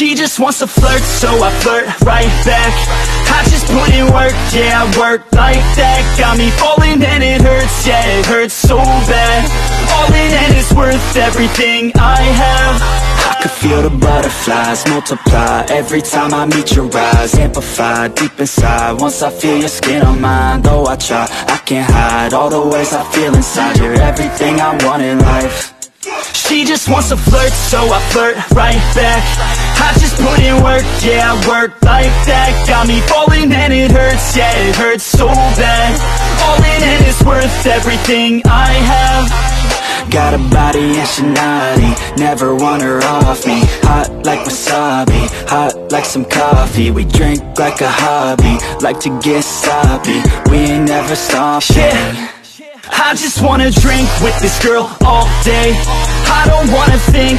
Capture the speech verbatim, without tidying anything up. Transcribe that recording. She just wants to flirt, so I flirt right back. I just put in work, yeah, I work like that. Got me falling and it hurts, yeah, it hurts so bad. All in and it's worth everything I have. I could feel the butterflies multiply every time I meet your eyes. Amplified deep inside, once I feel your skin on mine. Though I try, I can't hide all the ways I feel inside. You're everything I want in life. She just wants to flirt, so I flirt right back. I just put in work, yeah, I work like that. Got me falling and it hurts, yeah, it hurts so bad. All in and it's worth everything I have. Got a body and she naughty, never want her off me. Hot like wasabi, hot like some coffee. We drink like a hobby, like to get sloppy. We ain't never stopping. Yeah. I just wanna drink with this girl all day. I don't wanna think,